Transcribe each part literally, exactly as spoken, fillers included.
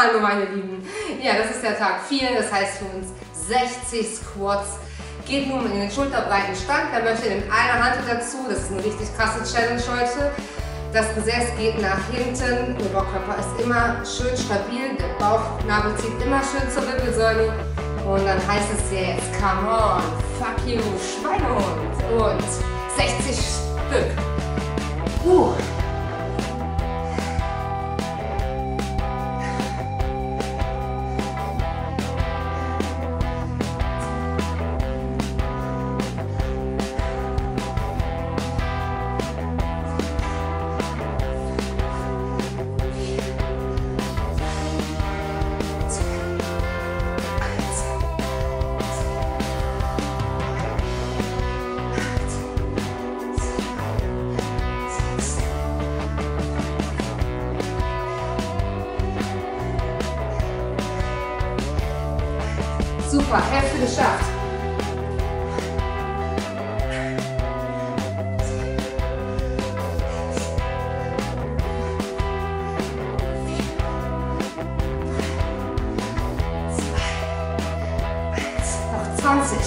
Hallo meine Lieben, ja, das ist der Tag vier, das heißt für uns sechzig Squats. Geht nun in den schulterbreiten Stand, da möchte ich in einer Hand dazu, das ist eine richtig krasse Challenge heute. Das Gesäß geht nach hinten, der Oberkörper ist immer schön stabil, der Bauchnabel zieht immer schön zur Wirbelsäule. Und dann heißt es jetzt, come on, fuck you, Schweinehund. Und sechzig Stück. Uh. Super, Hälfte geschafft. Noch zwanzig.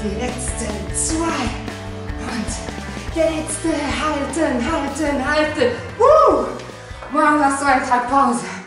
Die letzten zwei und der letzte, halten, halten, halten. Uh! Wow, was für ein Tag Pause.